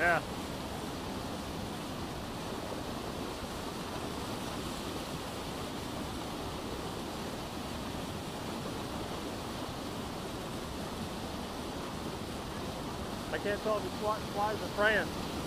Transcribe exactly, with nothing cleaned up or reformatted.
Yeah. I can't tell if it's flies or praying.